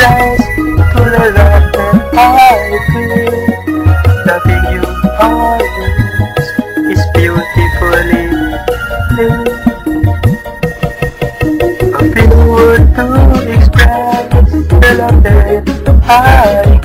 place to the love that I feel. Loving you always is beautifully blue. I feel to express the love that I feel.